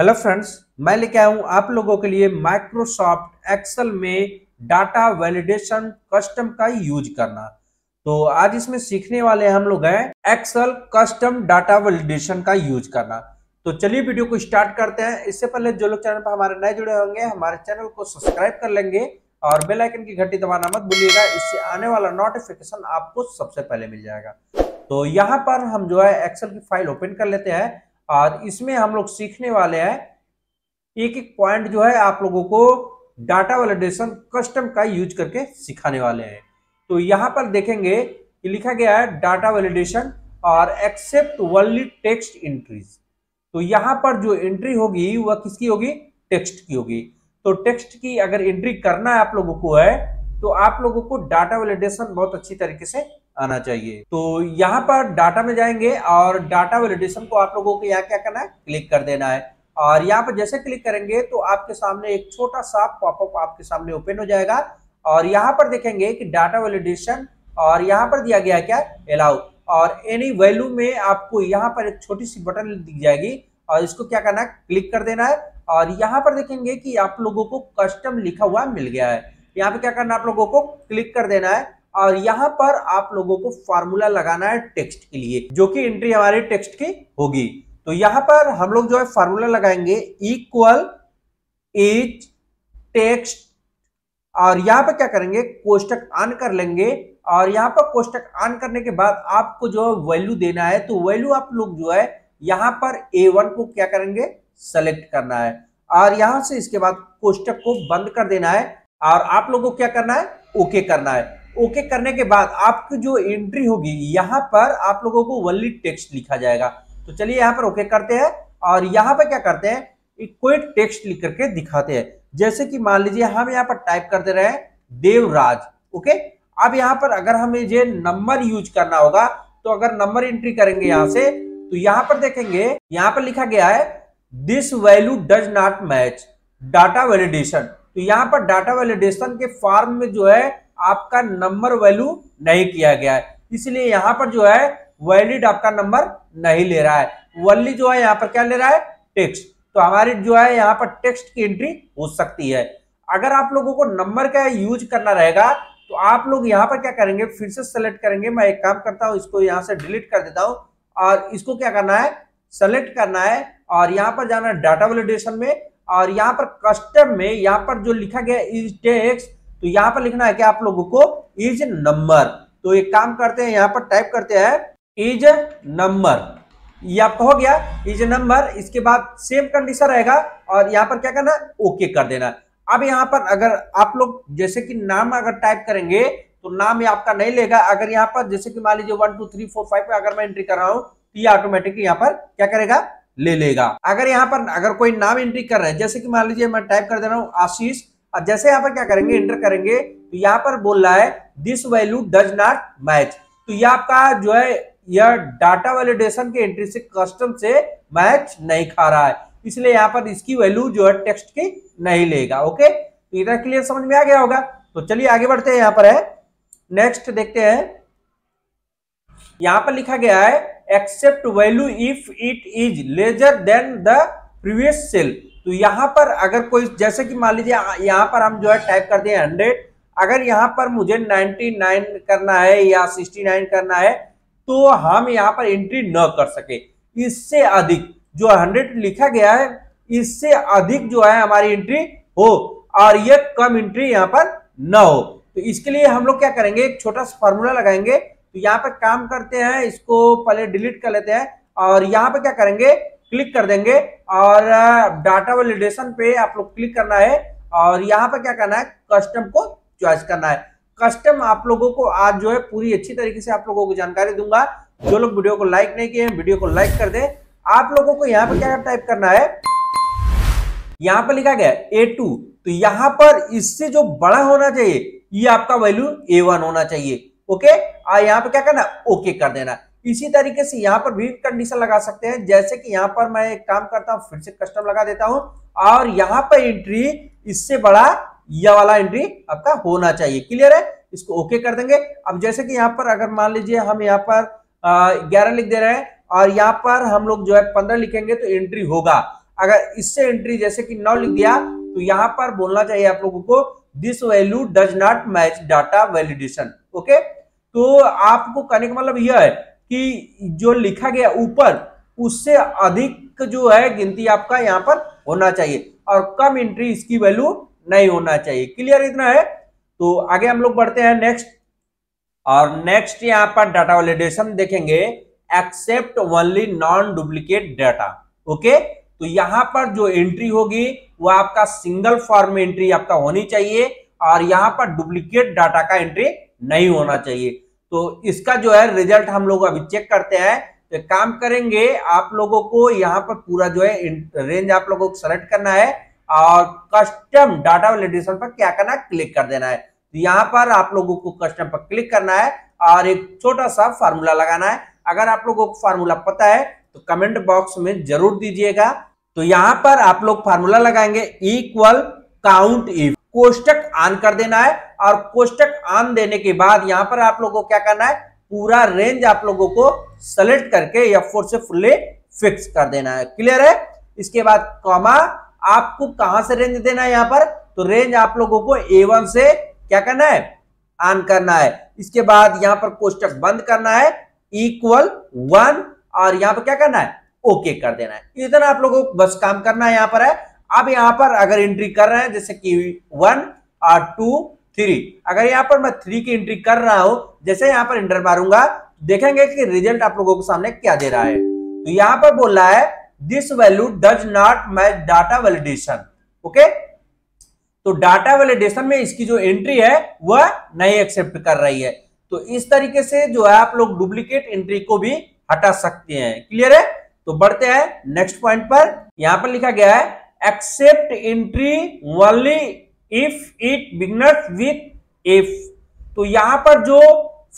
Hello friends, मैं लेके आया हूँ आप लोगों के लिए माइक्रोसॉफ्ट एक्सेल में डाटा वैलिडेशन कस्टम का यूज करना। तो आज इसमें सीखने वाले हम लोग हैं एक्सेल कस्टम डाटा वैलिडेशन का यूज करना। तो चलिए वीडियो को स्टार्ट करते हैं। इससे पहले जो लोग चैनल पर हमारे नए जुड़े होंगे हमारे चैनल को सब्सक्राइब कर लेंगे और बेल आइकन की घंटी दबाना मत भूलिएगा, इससे आने वाला नोटिफिकेशन आपको सबसे पहले मिल जाएगा। तो यहाँ पर हम जो है एक्सेल की फाइल ओपन कर लेते हैं और इसमें हम लोग सीखने वाले हैं एक एक पॉइंट जो है आप लोगों को डाटा वैलिडेशन कस्टम का यूज करके सिखाने वाले हैं। तो यहाँ पर देखेंगे कि लिखा गया है डाटा वैलिडेशन और एक्सेप्ट ओनली टेक्स्ट एंट्रीज। तो यहाँ पर जो एंट्री होगी वह किसकी होगी? टेक्स्ट की होगी। तो टेक्स्ट की अगर एंट्री करना है आप लोगों को है तो आप लोगों को डाटा वैलिडेशन बहुत अच्छी तरीके से आना चाहिए। तो यहाँ पर डाटा में जाएंगे और डाटा वैलिडेशन को आप लोगों को यहाँ क्या करना है? क्लिक कर देना है। और यहाँ पर जैसे क्लिक करेंगे तो आपके सामने एक छोटा सा पॉपअप आपके सामने ओपन हो जाएगा और यहाँ पर देखेंगे कि डाटा वैलिडेशन और यहाँ पर दिया गया क्या? अलाउ। और एनी वैल्यू में आपको यहाँ पर एक छोटी सी बटन दिख जाएगी और इसको क्या करना है? क्लिक कर देना है। और यहाँ पर देखेंगे कि आप लोगों को कस्टम लिखा हुआ मिल गया है। यहाँ पे क्या करना है? आप लोगों को क्लिक कर देना है और यहाँ पर आप लोगों को फार्मूला लगाना है टेक्स्ट के लिए, जो कि एंट्री हमारे टेक्स्ट की होगी। तो यहाँ पर हम लोग जो है फार्मूला लगाएंगे इक्वल एज टेक्स्ट और यहाँ पर क्या करेंगे? कोष्टक ऑन कर लेंगे। और यहाँ पर कोष्टक ऑन करने के बाद आपको जो है वैल्यू देना है। तो वैल्यू आप लोग जो है यहाँ पर A1 को क्या करेंगे? सेलेक्ट करना है और यहाँ से इसके बाद कोष्टक को बंद कर देना है और आप लोगों को क्या करना है? ओके करना है। ओके करने के बाद आपकी जो एंट्री होगी यहाँ पर आप लोगों को ओनली टेक्स्ट लिखा जाएगा। तो चलिए यहाँ पर ओके करते हैं और यहाँ पर क्या करते हैं? कोई टेक्स्ट लिख करके दिखाते हैं। जैसे कि मान लीजिए हम यहाँ पर टाइप करते रहे देवराज। ओके, अब यहाँ पर अगर हमें ये नंबर यूज करना होगा तो अगर नंबर एंट्री करेंगे यहाँ से तो यहाँ पर देखेंगे यहाँ पर लिखा गया है this value does not match data validation. तो यहाँ पर डाटा वैलिडेशन के फॉर्म में जो है आपका नंबर वैल्यू नहीं किया गया है, इसलिए यहाँ पर जो है वैलिड आपका नंबर नहीं ले रहा है, वैलिड जो है यहाँ पर क्या ले रहा है? टेक्स्ट। तो हमारी जो है यहाँ पर टेक्स्ट की एंट्री हो सकती है। अगर आप लोगों को नंबर का यूज करना रहेगा तो आप लोग यहाँ पर क्या करेंगे? फिर से सेलेक्ट करेंगे। मैं एक काम करता हूँ, इसको यहाँ से डिलीट कर देता हूँ और इसको क्या करना है? सेलेक्ट करना है और यहाँ पर जाना है डाटा वैलिडेशन में और यहाँ पर कस्टम में यहाँ पर जो लिखा गया इज टेक्स्ट, तो यहाँ पर लिखना है कि आप लोगों को इज नंबर। तो एक काम करते हैं, यहाँ पर टाइप करते हैं इज नंबर। ये आपका हो गया इज नंबर। इसके बाद सेम कंडीशन रहेगा और यहाँ पर क्या करना है? ओके कर देना। अब यहाँ पर अगर आप लोग जैसे कि नाम अगर टाइप करेंगे तो नाम ये आपका नहीं लेगा। अगर यहाँ पर जैसे कि मान लीजिए 1 2 3 4 5 पे अगर मैं एंट्री कर रहा हूँ तो ये ऑटोमेटिकली यहाँ पर क्या करेगा? ले लेगा। अगर यहाँ पर अगर कोई नाम एंट्री कर रहा है जैसे कि मान लीजिए मैं टाइप कर दे रहा हूँ आशीष और जैसे यहाँ पर क्या करेंगे? एंटर करेंगे तो यहाँ पर बोल रहा है this value does not match. तो यह आपका जो है यह डाटा वैलिडेशन के एंट्री से कस्टम से मैच नहीं खा रहा है, इसलिए यहाँ पर इसकी वैल्यू जो है टेक्स्ट की नहीं लेगा। ओके, तो इधर क्लियर समझ में आ गया होगा। तो चलिए आगे बढ़ते हैं। यहाँ पर है नेक्स्ट देखते हैं। यहाँ पर लिखा गया है accept value if it is larger than the previous cell. तो यहाँ पर अगर कोई जैसे कि मान लीजिए यहाँ पर हम जो है टाइप कर दें 100, अगर यहाँ पर मुझे 99 करना है या 69 करना है तो हम यहाँ पर एंट्री न कर सके। इससे अधिक जो 100 लिखा गया है इससे अधिक जो है हमारी एंट्री हो और ये कम एंट्री यहाँ पर न हो। तो इसके लिए हम लोग क्या करेंगे? एक छोटा सा फार्मूला लगाएंगे। तो यहाँ पर काम करते हैं, इसको पहले डिलीट कर लेते हैं और यहाँ पर क्या करेंगे? क्लिक कर देंगे और डाटा वैलिडेशन पे आप लोग क्लिक करना है और यहाँ पर क्या करना है? कस्टम को चॉइस करना है। कस्टम आप लोगों को आज जो है पूरी अच्छी तरीके से आप लोगों को जानकारी दूंगा। जो लोग वीडियो को लाइक नहीं किए वीडियो को लाइक कर दें। आप लोगों को यहाँ पर क्या टाइप करना है? यहाँ पर लिखा गया A2, तो यहाँ पर इससे जो बड़ा होना चाहिए ये आपका वैल्यू A1 होना चाहिए। ओके, और यहाँ पे क्या करना? ओके कर देना। इसी तरीके से यहाँ पर भी कंडीशन लगा सकते हैं। जैसे कि यहाँ पर मैं एक काम करता हूँ, फिर से कस्टम लगा देता हूँ और यहाँ पर एंट्री इससे बड़ा यह वाला एंट्री आपका होना चाहिए। क्लियर है? इसको ओके कर देंगे। अब जैसे कि यहाँ पर अगर मान लीजिए हम यहाँ पर 11 लिख दे रहे हैं और यहाँ पर हम लोग जो है 15 लिखेंगे तो एंट्री होगा। अगर इससे एंट्री जैसे कि 9 लिख दिया तो यहाँ पर बोलना चाहिए आप लोगों को this value does not match data validation. Okay, तो आपको कहने का मतलब यह है कि जो लिखा गया ऊपर उससे अधिक जो है गिनती आपका यहाँ पर होना चाहिए और कम एंट्री इसकी वैल्यू नहीं होना चाहिए। क्लियर इतना है। तो आगे हम लोग बढ़ते हैं नेक्स्ट, और नेक्स्ट यहाँ पर डाटा वैलिडेशन देखेंगे accept only non duplicate data. Okay, तो यहाँ पर जो एंट्री होगी वह आपका सिंगल फॉर्म में एंट्री आपका होनी चाहिए और यहाँ पर डुप्लीकेट डाटा का एंट्री नहीं होना चाहिए। तो इसका जो है रिजल्ट हम लोग अभी चेक करते हैं। तो काम करेंगे आप लोगों को यहाँ पर पूरा जो है रेंज आप लोगों को सेलेक्ट करना है और कस्टम डाटा वैलिडेशन पर क्या करना है, क्लिक कर देना है। तो यहाँ पर आप लोगों को कस्टम पर क्लिक करना है और एक छोटा सा फार्मूला लगाना है। अगर आप लोगों को फार्मूला पता है तो कमेंट बॉक्स में जरूर दीजिएगा। तो यहाँ पर आप लोग फार्मूला लगाएंगे इक्वल काउंट इफ, कोष्टक ऑन कर देना है और कोष्टक ऑन देने के बाद यहाँ पर आप लोगों को क्या करना है, पूरा रेंज आप लोगों को सेलेक्ट करके F4 से फुल्ली फिक्स कर देना है। क्लियर है। इसके बाद कॉमा, आपको कहां से रेंज देना है यहाँ पर, तो रेंज आप लोगों को A1 से क्या करना है, ऑन करना है। इसके बाद यहाँ पर कोष्टक बंद करना है इक्वल 1 और यहाँ पर क्या करना है, ओके कर देना है। इतना आप लोगों को बस काम करना है यहाँ पर है। अब यहाँ पर अगर एंट्री कर रहे हैं जैसे कि 1 और 2 3, अगर यहाँ पर मैं 3 की एंट्री कर रहा हूं, जैसे यहाँ पर एंटर मारूंगा देखेंगे कि रिजल्ट आप लोगों के सामने क्या दे रहा है। तो यहाँ पर बोल रहा है this value does not match data validation. Okay, तो डाटा वैलिडेशन में इसकी जो एंट्री है वह नहीं एक्सेप्ट कर रही है। तो इस तरीके से जो है आप लोग डुप्लीकेट एंट्री को भी हटा सकते हैं। क्लियर है। तो बढ़ते हैं नेक्स्ट पॉइंट पर। यहाँ पर लिखा गया है accept entry only if it beginners with if. तो यहाँ पर जो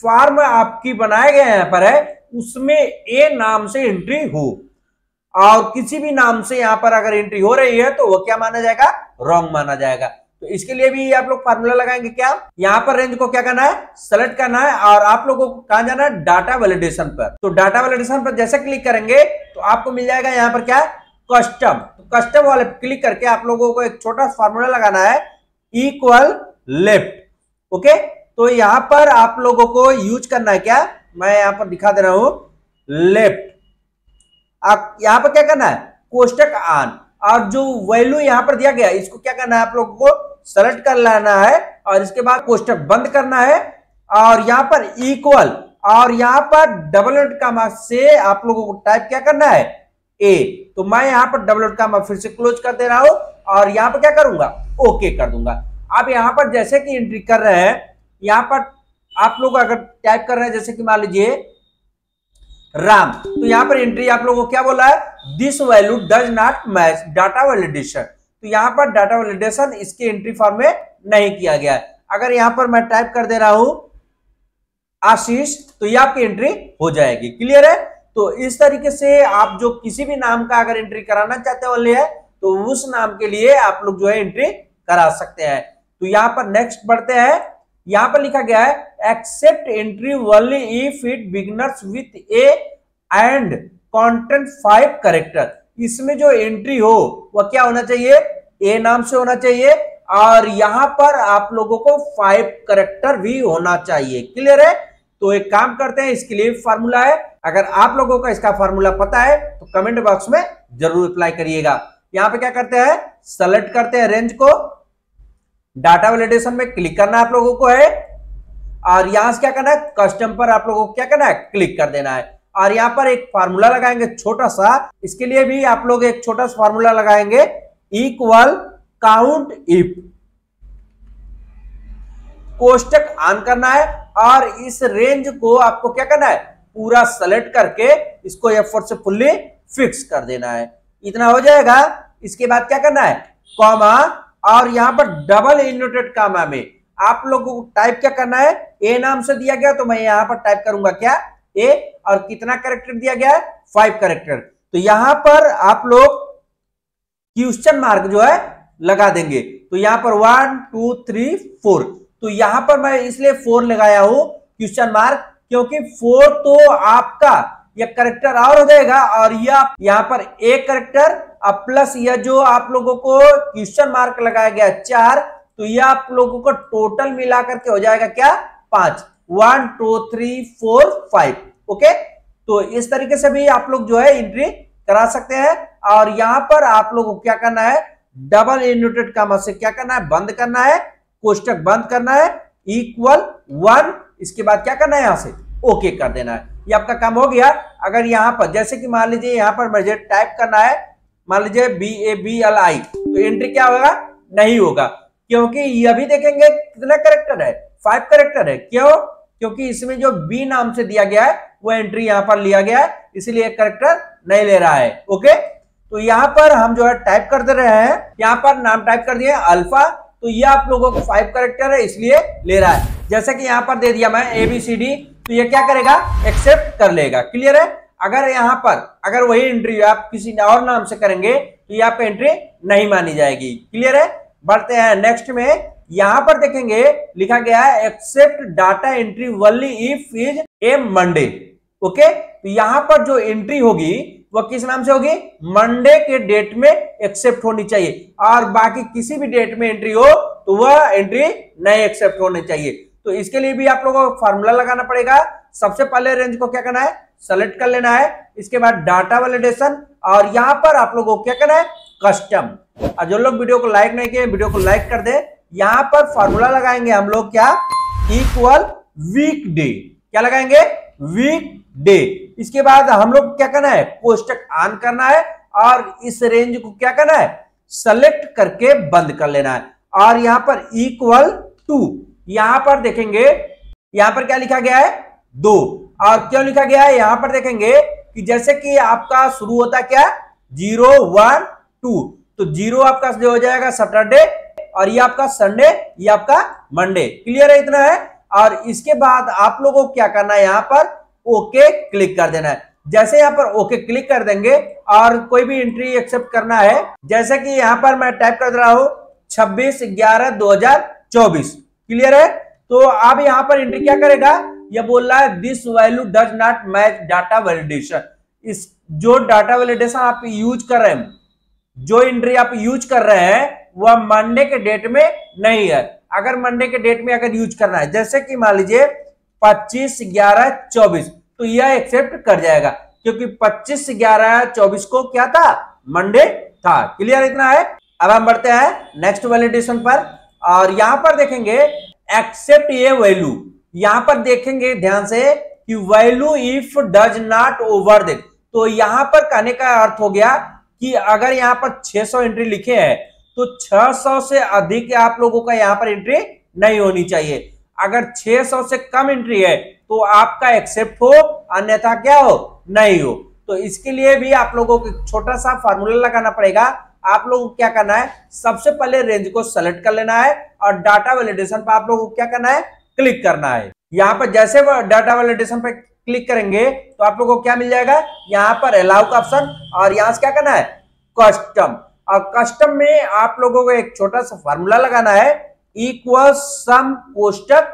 फॉर्म आपकी बनाए गए यहाँ पर है उसमें ए नाम से एंट्री हो और किसी भी नाम से यहाँ पर अगर एंट्री हो रही है तो वह क्या माना जाएगा, रॉन्ग माना जाएगा। तो इसके लिए भी आप लोग फार्मूला लगाएंगे क्या, यहाँ पर रेंज को क्या करना है, सेलेक्ट करना है और आप लोगों को कहाँ जाना है, डाटा वैलिडेशन पर। तो डाटा वैलिडेशन पर जैसे क्लिक करेंगे तो आपको मिल जाएगा यहाँ पर क्या, कस्टम। तो कस्टम वाले क्लिक करके आप लोगों को एक छोटा फार्मूला लगाना है इक्वल लेफ्ट। ओके, तो यहाँ पर आप लोगों को यूज करना है क्या, मैं यहाँ पर दिखा दे रहा हूं लेफ्ट। आप यहाँ पर क्या करना है, कोष्टक आन और जो वैल्यू यहाँ पर दिया गया इसको क्या करना है, आप लोगों को सेलेक्ट कर लेना है और इसके बाद कोष्टक बंद करना है और यहाँ पर इक्वल और यहाँ पर डबल डॉट कॉमा से आप लोगों को टाइप क्या करना है, ए। तो मैं यहाँ पर डबल डॉट कॉमा फिर से क्लोज कर दे रहा हूं और यहाँ पर क्या करूंगा, ओके कर दूंगा। आप यहाँ पर जैसे कि एंट्री कर रहे हैं, यहाँ पर आप लोग अगर टाइप कर रहे हैं जैसे कि मान लीजिए राम, तो यहाँ पर एंट्री आप लोगों को क्या बोला है, this value does not match data validation. तो यहाँ पर डाटा वैलिडेशन इसके एंट्री फॉर्म में नहीं किया गया है। अगर यहाँ पर मैं टाइप कर दे रहा हूं आशीष, तो ये आपकी एंट्री हो जाएगी। क्लियर है। तो इस तरीके से आप जो किसी भी नाम का अगर एंट्री कराना चाहते वाले है तो उस नाम के लिए आप लोग जो है एंट्री करा सकते हैं। तो यहाँ पर नेक्स्ट बढ़ते हैं। यहाँ पर लिखा गया है accept entry only if it beginners with A and content 5 character. इसमें जो एंट्री हो वह क्या होना चाहिए, ए नाम से होना चाहिए और यहाँ पर आप लोगों को 5 कैरेक्टर भी होना चाहिए। क्लियर है। तो एक काम करते हैं, इसके लिए फार्मूला है, अगर आप लोगों का इसका फार्मूला पता है तो कमेंट बॉक्स में जरूर अप्लाई करिएगा। यहाँ पे क्या करते हैं, सेलेक्ट करते हैं रेंज को, डाटा वैलिडेशन में क्लिक करना आप लोगों को है और यहां से क्या करना है, कस्टम पर आप लोगों को क्या करना है, क्लिक कर देना है और यहां पर एक फार्मूला लगाएंगे छोटा सा। इसके लिए भी आप लोग एक छोटा सा फार्मूला लगाएंगे इक्वल काउंट इफ, कोष्टक ऑन करना है और इस रेंज को आपको क्या करना है, पूरा सेलेक्ट करके इसको F4 से फुल्ली फिक्स कर देना है। इतना हो जाएगा। इसके बाद क्या करना है, कॉमा और यहाँ पर डबल इनवर्टेड कॉमा में आप लोगों को टाइप क्या करना है, ए नाम से दिया गया तो मैं यहाँ पर टाइप करूंगा क्या, ए और कितना कैरेक्टर दिया गया है, 5 कैरेक्टर। तो यहाँ पर आप लोग क्वेश्चन मार्क जो है लगा देंगे। तो यहाँ पर 1 2 3 4, तो यहाँ पर मैं इसलिए 4 लगाया हूं क्वेश्चन मार्क, क्योंकि 4 तो आपका यह करेक्टर और हो जाएगा और यह यहाँ पर ए करेक्टर अब प्लस यह जो आप लोगों को क्वेश्चन मार्क लगाया गया 4, तो यह आप लोगों को टोटल मिलाकर के हो जाएगा क्या 5, 1 2 3 4 5। ओके, तो इस तरीके से भी आप लोग जो है एंट्री करा सकते हैं। और यहां पर आप लोगों को क्या करना है, डबल इन्वर्टेड कॉमा से क्या करना है, बंद करना है, कोष्टक बंद करना है, इक्वल 1, इसके बाद क्या करना है यहां से ओके कर देना है। ये आपका काम हो गया। अगर यहाँ पर जैसे कि मान लीजिए यहाँ पर मुझे टाइप करना है, मान लीजिए BABLI, तो एंट्री क्या होगा, नहीं होगा, क्योंकि ये भी देखेंगे कितना करेक्टर है, 5 करेक्टर है। क्यों? क्योंकि इसमें जो B नाम से दिया गया है वो एंट्री यहाँ पर लिया गया है, इसलिए करेक्टर नहीं ले रहा है। ओके, तो यहाँ पर हम जो है टाइप कर दे रहे हैं, यहाँ पर नाम टाइप कर दिए अल्फा, तो ये आप लोगों को 5 करेक्टर है इसलिए ले रहा है। जैसे कि यहाँ पर दे दिया मैं ABCD, तो ये क्या करेगा, एक्सेप्ट कर लेगा। क्लियर है? अगर यहाँ पर अगर वही एंट्री आप किसी और नाम से करेंगे तो यहाँ पे एंट्री नहीं मानी जाएगी। क्लियर है? बढ़ते हैं नेक्स्ट में। यहाँ पर देखेंगे लिखा गया है accept data entry only if is a Monday. Okay, तो यहाँ पर जो एंट्री होगी वह किस नाम से होगी, मंडे के डेट में एक्सेप्ट होनी चाहिए, और बाकी किसी भी डेट में एंट्री हो तो वह एंट्री नहीं एक्सेप्ट होनी चाहिए। तो इसके लिए भी आप लोगों को फार्मूला लगाना पड़ेगा। सबसे पहले रेंज को क्या करना है, सेलेक्ट कर लेना है, इसके बाद डाटा वैलिडेशन, और यहां पर आप लोगों को क्या करना है, कस्टम। और जो लोग वीडियो को लाइक नहीं किए वीडियो को लाइक कर दे। यहां पर फार्मूला लगाएंगे हम लोग क्या, इक्वल वीक डे, क्या लगाएंगे, वीक डे। इसके बाद हम लोग क्या करना है, कोष्टक ऑन करना है, और इस रेंज को क्या करना है, सेलेक्ट करके बंद कर लेना है। और यहां पर इक्वल टू, यहां पर देखेंगे यहां पर क्या लिखा गया है 2, और क्यों लिखा गया है, यहां पर देखेंगे कि जैसे कि आपका शुरू होता क्या 0 1 2, तो 0 आपका जो हो जाएगा सैटरडे, और ये आपका संडे, ये आपका मंडे। क्लियर है? इतना है। और इसके बाद आप लोगों को क्या करना है, यहां पर ओके क्लिक कर देना है। जैसे यहां पर ओके क्लिक कर देंगे और कोई भी एंट्री एक्सेप्ट करना है, जैसे कि यहां पर मैं टाइप कर रहा हूं 26/11/2024। क्लियर है? तो अब यहाँ पर एंट्री क्या करेगा, ये बोल रहा है this value does not match data validation. इस जो डाटा वैलिडेशन आप यूज कर रहे हैं, जो एंट्री आप यूज कर रहे हैं वह मंडे के डेट में नहीं है। अगर मंडे के डेट में अगर यूज करना है, जैसे कि मान लीजिए 25/11/24, तो यह एक्सेप्ट कर जाएगा, क्योंकि 25/11/24 को क्या था, मंडे था। क्लियर इतना है। अब हम बढ़ते हैं नेक्स्ट वैलिडेशन पर, और यहां पर देखेंगे एक्सेप्ट ये वैल्यू, यहां पर देखेंगे ध्यान से कि value if does not over that, तो यहां पर कहने का अर्थ हो गया कि अगर यहां पर 600 एंट्री लिखे हैं तो 600 से अधिक आप लोगों का यहां पर एंट्री नहीं होनी चाहिए। अगर 600 से कम एंट्री है तो आपका एक्सेप्ट हो, अन्यथा क्या हो, नहीं हो। तो इसके लिए भी आप लोगों को छोटा सा फार्मूला लगाना पड़ेगा। आप लोगों को क्या करना है, सबसे पहले रेंज को सेलेक्ट कर लेना है, और डाटा वैलिडेशन पर आप लोगों को क्या करना है, क्लिक करना है। यहाँ पर जैसे डाटा वैलिडेशन पर क्लिक करेंगे तो आप लोगों को क्या मिल जाएगा, यहाँ पर अलाउ का ऑप्शन, और यहाँ से क्या करना है, कस्टम। और कस्टम में आप लोगों को एक छोटा सा फार्मूला लगाना है, इक्वल सम कोष्टक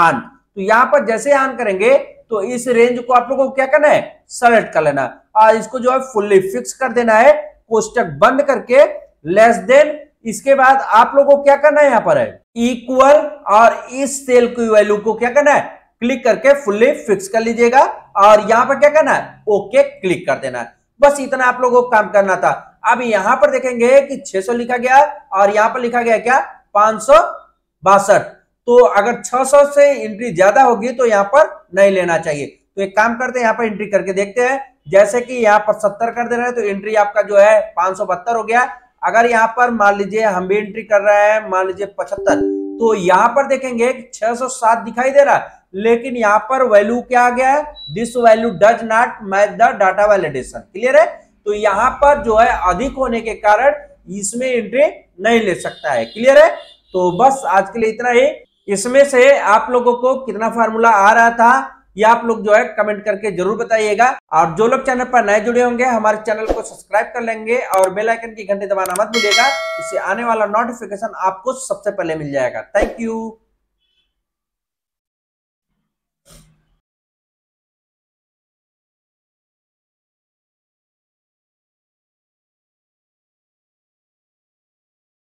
ऑन। तो यहाँ पर जैसे ऑन करेंगे तो इस रेंज को आप लोगों को क्या करना है, सेलेक्ट कर लेना, और इसको जो है फुल्ली फिक्स कर देना है, कोष्टक बंद करके लेस देन। इसके बाद आप लोगों को क्या करना है, यहां पर है इक्वल, और इस सेल की वैल्यू को क्या करना है, क्लिक करके फुल्ली फिक्स कर लीजिएगा, और यहां पर क्या करना है, ओके क्लिक कर देना है। बस इतना आप लोगों को काम करना था। अब यहां पर देखेंगे कि 600 लिखा गया और यहां पर लिखा गया क्या 562, तो अगर 600 से एंट्री ज्यादा होगी तो यहां पर नहीं लेना चाहिए। तो एक काम करते हैं, यहां पर एंट्री करके देखते हैं। जैसे कि यहाँ पर 70 कर दे रहे हैं तो एंट्री आपका जो है 572 हो गया। अगर यहाँ पर मान लीजिए हम भी एंट्री कर रहे हैं, मान लीजिए 75, तो यहाँ पर देखेंगे 607 दिखाई दे रहा है, लेकिन यहाँ पर वैल्यू क्या आ गया है, this value does not match the data validation. Clear है? तो यहाँ पर जो है अधिक होने के कारण इसमें एंट्री नहीं ले सकता है। क्लियर है? तो बस आज के लिए इतना ही। इसमें से आप लोगों को कितना फार्मूला आ रहा था या आप लोग जो है कमेंट करके जरूर बताइएगा। और जो लोग चैनल पर नए जुड़े होंगे हमारे चैनल को सब्सक्राइब कर लेंगे, और बेल आइकन की घंटी दबाना मत भूलिएगा, इससे आने वाला नोटिफिकेशन आपको सबसे पहले मिल जाएगा। Thank you.